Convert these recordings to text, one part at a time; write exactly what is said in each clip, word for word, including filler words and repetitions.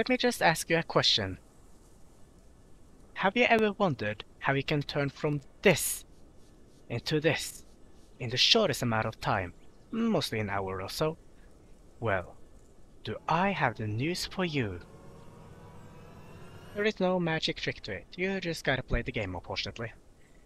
Let me just ask you a question. Have you ever wondered how you can turn from this into this in the shortest amount of time, mostly an hour or so? Well, do I have the news for you. There is no magic trick to it, you just gotta play the game unfortunately.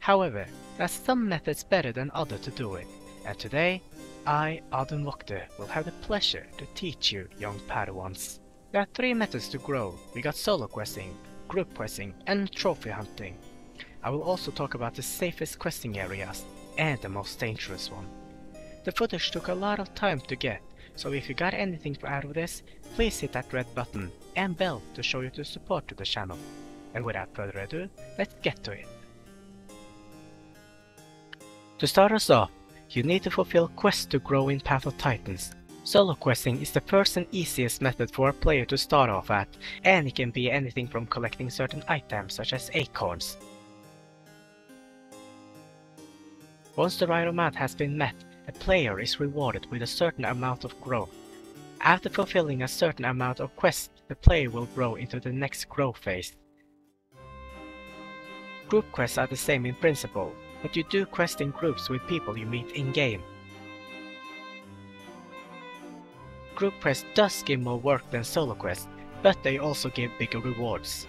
However, there are some methods better than others to do it, and today, I, Audun Vokter, will have the pleasure to teach you young Padawans. There are three methods to grow. We got solo questing, group questing and trophy hunting. I will also talk about the safest questing areas and the most dangerous one. The footage took a lot of time to get, so if you got anything out of this, please hit that red button and bell to show you the support to the channel. And without further ado, let's get to it. To start us off, you need to fulfill quests to grow in Path of Titans. Solo questing is the first and easiest method for a player to start off at, and it can be anything from collecting certain items such as acorns. Once the right amount has been met, a player is rewarded with a certain amount of growth. After fulfilling a certain amount of quests, the player will grow into the next grow phase. Group quests are the same in principle, but you do quest in groups with people you meet in-game. Group quests does give more work than solo quests, but they also give bigger rewards.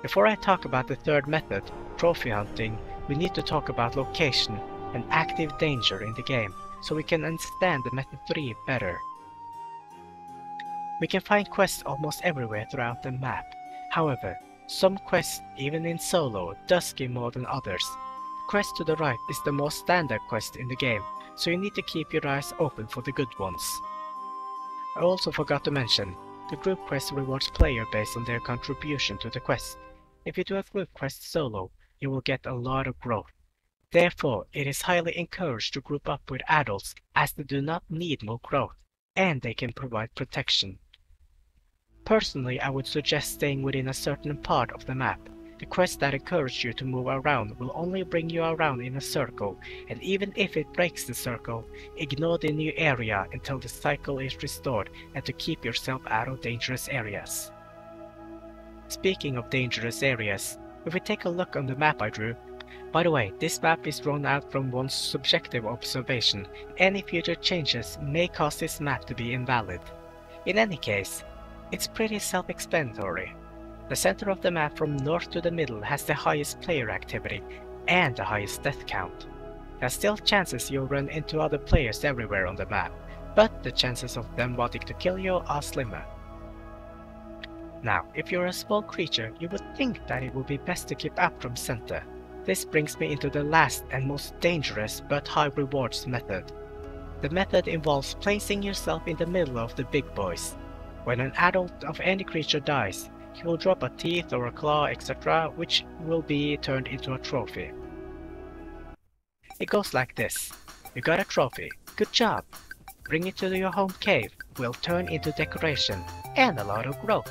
Before I talk about the third method, trophy hunting, we need to talk about location and active danger in the game, so we can understand the method three better. We can find quests almost everywhere throughout the map. However, some quests, even in solo, does give more than others. The quest to the right is the most standard quest in the game, so you need to keep your eyes open for the good ones. I also forgot to mention, the group quest rewards player based on their contribution to the quest. If you do a group quest solo, you will get a lot of growth. Therefore, it is highly encouraged to group up with adults, as they do not need more growth, and they can provide protection. Personally, I would suggest staying within a certain part of the map. The quests that encourage you to move around will only bring you around in a circle, and even if it breaks the circle, ignore the new area until the cycle is restored and to keep yourself out of dangerous areas. Speaking of dangerous areas, if we take a look on the map I drew, by the way, this map is drawn out from one's subjective observation. Any future changes may cause this map to be invalid. In any case, it's pretty self-explanatory. The center of the map from north to the middle has the highest player activity and the highest death count. There are still chances you'll run into other players everywhere on the map, but the chances of them wanting to kill you are slimmer. Now, if you're a small creature, you would think that it would be best to keep up from center. This brings me into the last and most dangerous but high rewards method. The method involves placing yourself in the middle of the big boys. When an adult of any creature dies, he will drop a teeth or a claw, et cetera, which will be turned into a trophy. It goes like this. You got a trophy. Good job. Bring it to your home cave. Will turn into decoration and a lot of growth.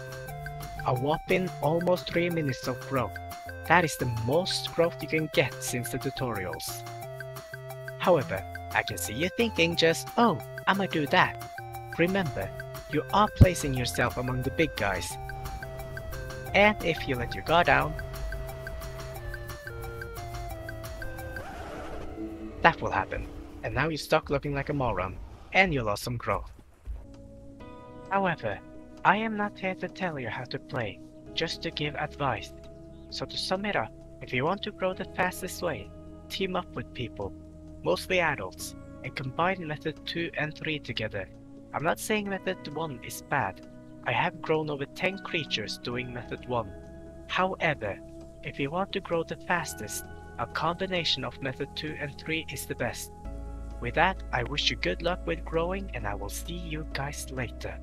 A whopping almost three minutes of growth. That is the most growth you can get since the tutorials. However, I can see you thinking just, oh, I'ma do that. Remember, you are placing yourself among the big guys. And if you let your guard down, that will happen. And now you're stuck looking like a moron, and you lost some growth. However, I am not here to tell you how to play, just to give advice. So to sum it up, if you want to grow the fastest way, team up with people, mostly adults, and combine method two and three together. I'm not saying method one is bad. I have grown over ten creatures doing method one. However, if you want to grow the fastest, a combination of method two and three is the best. With that, I wish you good luck with growing, and I will see you guys later.